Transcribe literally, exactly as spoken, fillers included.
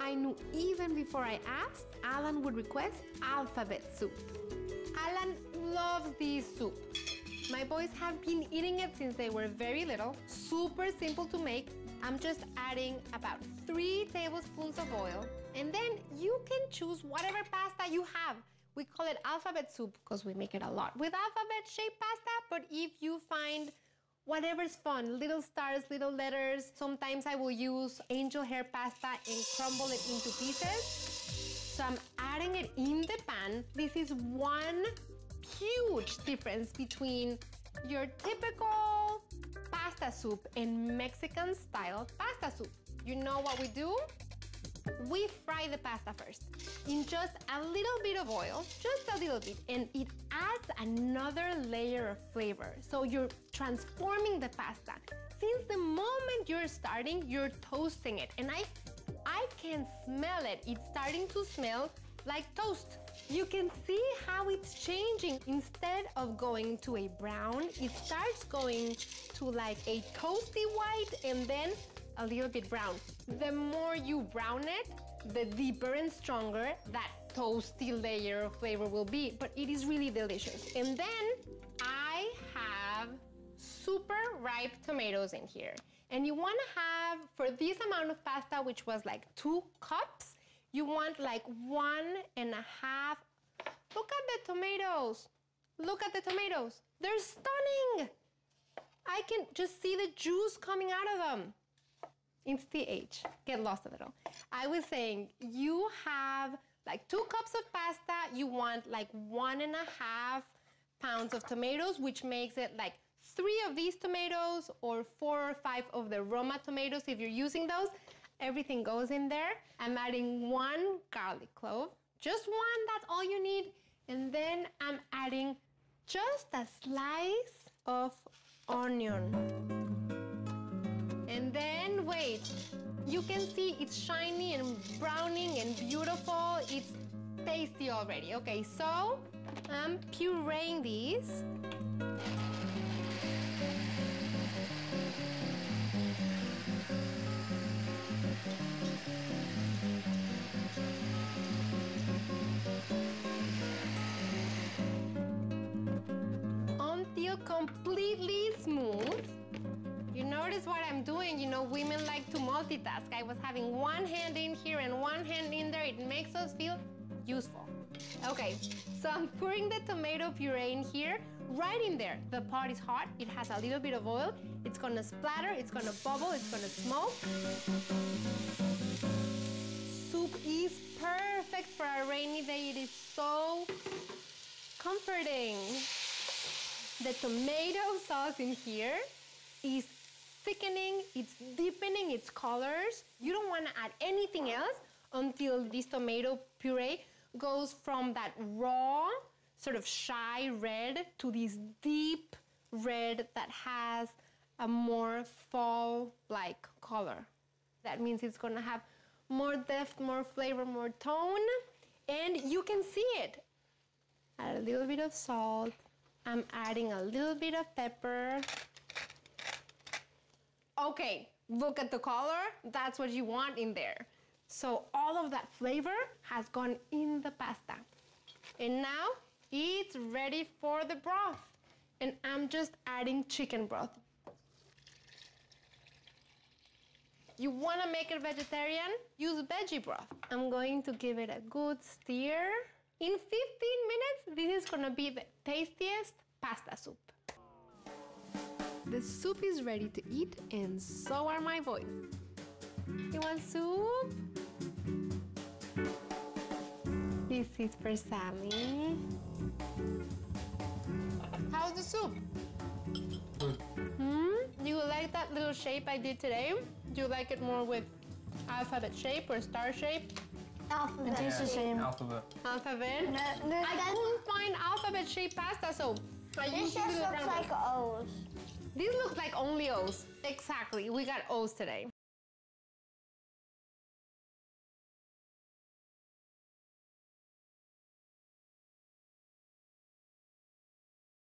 I knew even before I asked, Alan would request alphabet soup. Alan loves this soup. My boys have been eating it since they were very little. Super simple to make. I'm just adding about three tablespoons of oil. And then you can choose whatever pasta you have. We call it alphabet soup because we make it a lot with alphabet-shaped pasta, but if you find whatever's fun, little stars, little letters. Sometimes I will use angel hair pasta and crumble it into pieces. So I'm adding it in the pan. This is one huge difference between your typical pasta soup and Mexican-style pasta soup. You know what we do? We fry the pasta first in just a little bit of oil, just a little bit, and it adds another layer of flavor. So you're transforming the pasta. Since the moment you're starting, you're toasting it, and I, I can smell it. It's starting to smell like toast. You can see how it's changing. Instead of going to a brown, it starts going to like a toasty white and then a little bit brown. The more you brown it, the deeper and stronger that toasty layer of flavor will be, but it is really delicious. And then I have super ripe tomatoes in here. And you wanna have, for this amount of pasta, which was like two cups, you want like one and a half. Look at the tomatoes. Look at the tomatoes. They're stunning. I can just see the juice coming out of them. It's T H, get lost a little. I was saying, you have like two cups of pasta, you want like one and a half pounds of tomatoes, which makes it like three of these tomatoes or four or five of the Roma tomatoes if you're using those. Everything goes in there. I'm adding one garlic clove, just one, that's all you need. And then I'm adding just a slice of onion. And then, wait, you can see it's shiny and browning and beautiful. It's tasty already. Okay, so I'm pureeing these. Until completely smooth. You notice what I'm doing, you know, women like to multitask. I was having one hand in here and one hand in there. It makes us feel useful. Okay, so I'm pouring the tomato puree in here, right in there. The pot is hot, it has a little bit of oil. It's gonna splatter, it's gonna bubble, it's gonna smoke. Soup is perfect for a rainy day. It is so comforting. The tomato sauce in here is thickening, it's deepening its colors. You don't want to add anything else until this tomato puree goes from that raw, sort of shy red to this deep red that has a more fall-like color. That means it's going to have more depth, more flavor, more tone, and you can see it. Add a little bit of salt. I'm adding a little bit of pepper. Okay, look at the color. That's what you want in there. So all of that flavor has gone in the pasta. And now it's ready for the broth. And I'm just adding chicken broth. You want to make it vegetarian? Use veggie broth. I'm going to give it a good stir. In fifteen minutes, this is going to be the tastiest pasta soup. The soup is ready to eat, and so are my boys. You want soup? This is for Sammy. How's the soup? Good. Hmm? Do you like that little shape I did today? Do you like it more with alphabet shape or star shape? Alphabet. It tastes the same. Alphabet. Alphabet? No, no, I couldn't find alphabet-shaped pasta, so I usually do it around. This just looks like O's. This looks like only O's. Exactly, we got O's today.